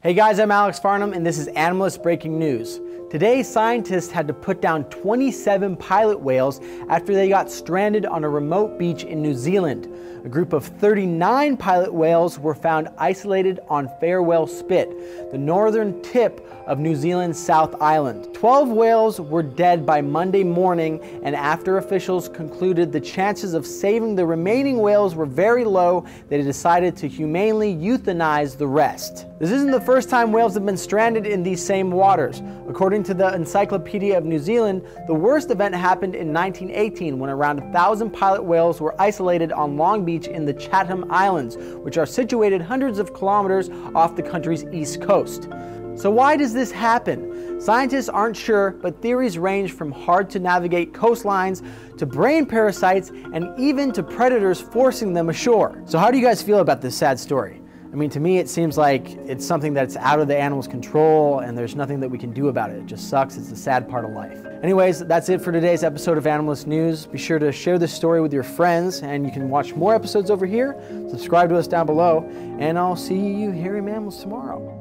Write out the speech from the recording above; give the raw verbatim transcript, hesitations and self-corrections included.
Hey guys, I'm Alex Farnham and this is Animalist Breaking News. Today, scientists had to put down twenty-seven pilot whales after they got stranded on a remote beach in New Zealand. A group of thirty-nine pilot whales were found isolated on Farewell Spit, the northern tip of New Zealand's South Island. twelve whales were dead by Monday morning, and after officials concluded the chances of saving the remaining whales were very low, they decided to humanely euthanize the rest. This isn't the first time whales have been stranded in these same waters. According to the Encyclopedia of New Zealand, the worst event happened in nineteen eighteen when around one thousand pilot whales were isolated on Long Beach in the Chatham Islands, which are situated hundreds of kilometers off the country's east coast. So why does this happen? Scientists aren't sure, but theories range from hard-to-navigate coastlines to brain parasites and even to predators forcing them ashore. So how do you guys feel about this sad story? I mean, to me, it seems like it's something that's out of the animal's control and there's nothing that we can do about it. It just sucks. It's the sad part of life. Anyways, that's it for today's episode of Animalist News. Be sure to share this story with your friends, and you can watch more episodes over here. Subscribe to us down below, and I'll see you hairy mammals tomorrow.